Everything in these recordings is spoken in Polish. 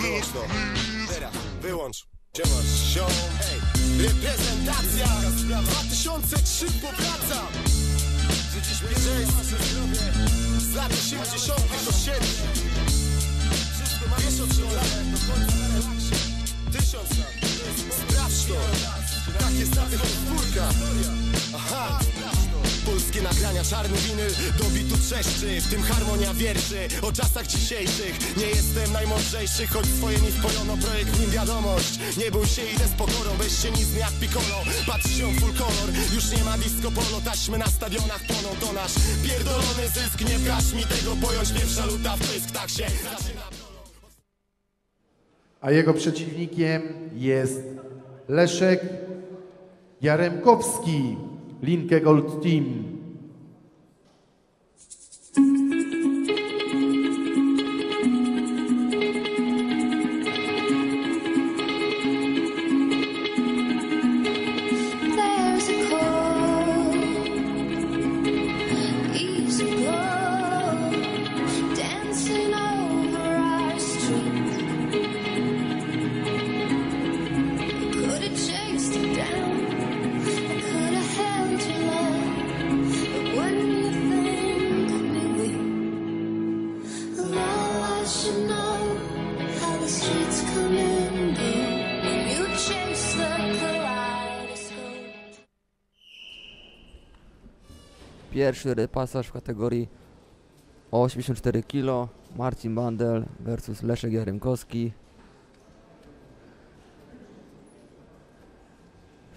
wyłącz to. Teraz wyłącz. Gdzie masz się? Hej, reprezentacja 2003 powraca. Przecież bierzej nasze zdrowie z lat 80 do 7. Wszystko ma jeszcze 3 lata do końca na relaksie. 1000 lat. Sprawdź to. Tak jest na tych podwórkach. Aha. Polskie nagrania, czarny winyl, do bitu trzeszczy, w tym harmonia wierszy o czasach dzisiejszych. Nie jestem najmądrzejszy, choć swoje mi wpojono, projekt nim wiadomość. Nie bój się, idę z pokorą, weź się nic nie jak Piccolo. Patrz się full color, już nie ma disco polo, taśmy na stadionach płoną, to nasz pierdolony zysk. Nie każ mi tego pojąć, pierwsza luta w pysk, tak się zaczyna. A jego przeciwnikiem jest Leszek Jaremkowski. Linkę Gold Team. Pierwszy repasaż w kategorii 84 kg, Marcin Bandel versus Leszek Jaremkowski.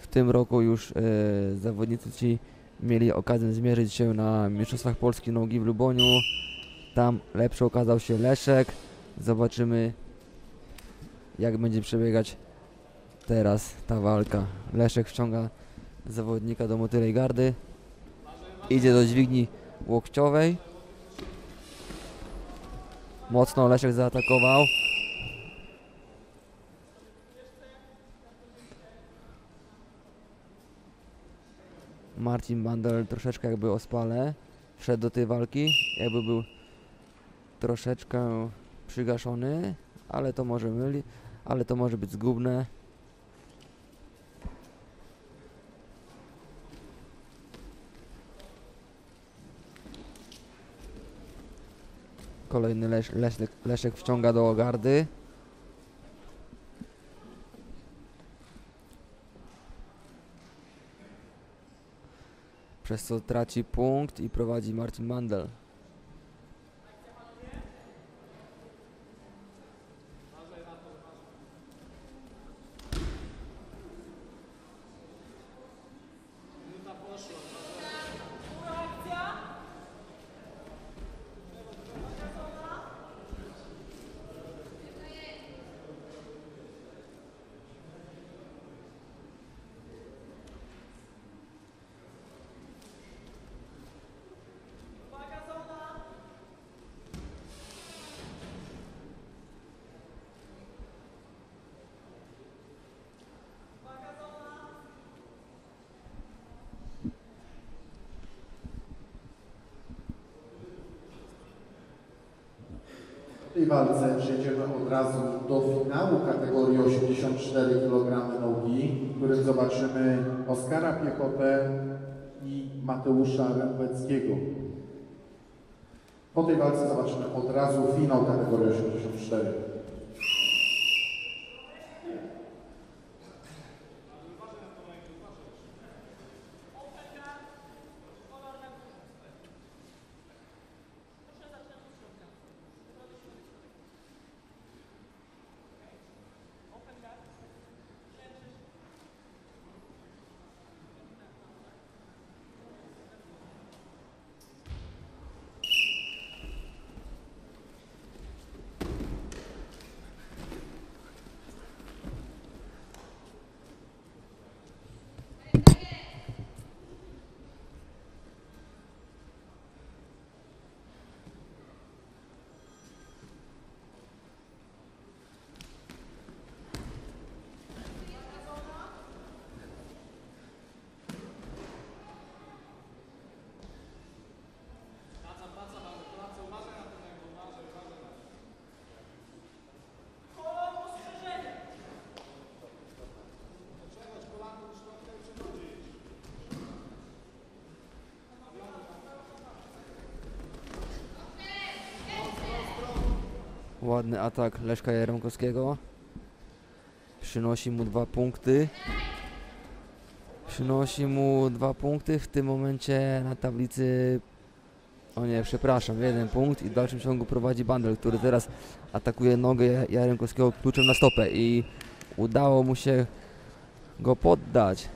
W tym roku już zawodnicy ci mieli okazję zmierzyć się na Mistrzostwach Polski Nogi w Luboniu. Tam lepszy okazał się Leszek. Zobaczymy, jak będzie przebiegać teraz ta walka. Leszek wciąga zawodnika do motylej gardy. Idzie do dźwigni łokciowej. Mocno Leszek zaatakował. Marcin Bandel troszeczkę jakby ospale wszedł do tej walki. Jakby był troszeczkę przygaszony, ale to może myli, ale to może być zgubne. Kolejny Leszek wciąga do gardy. Przez co traci punkt i prowadzi Marcin Bandel. W tej walce przejdziemy od razu do finału kategorii 84 kg nogi, w którym zobaczymy Oskara Piechotę i Mateusza Rębeckiego. Po tej walce zobaczymy od razu finał kategorii 84. Ładny atak Leszka Jaremkowskiego. Przynosi mu 2 punkty. Przynosi mu 2 punkty. W tym momencie na tablicy... O nie, przepraszam, 1 punkt i w dalszym ciągu prowadzi Bandel, który teraz atakuje nogę Jaremkowskiego kluczem na stopę i udało mu się go poddać.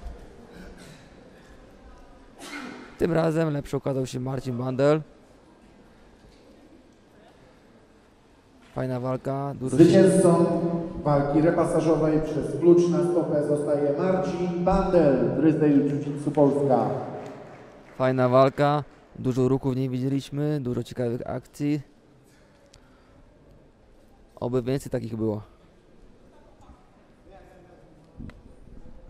Tym razem lepszy okazał się Marcin Bandel. Fajna walka. Zwycięzcą walki repasażowej przez klucz na stopę zostaje Marcin Bandel, Ryzdej Jiu-Jitsu Polska. Fajna walka. Dużo ruchów nie widzieliśmy, dużo ciekawych akcji. Oby więcej takich było.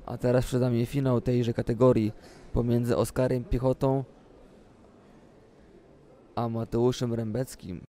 A teraz przed nami finał tejże kategorii pomiędzy Oskarem Piechotą a Mateuszem Rębeckim.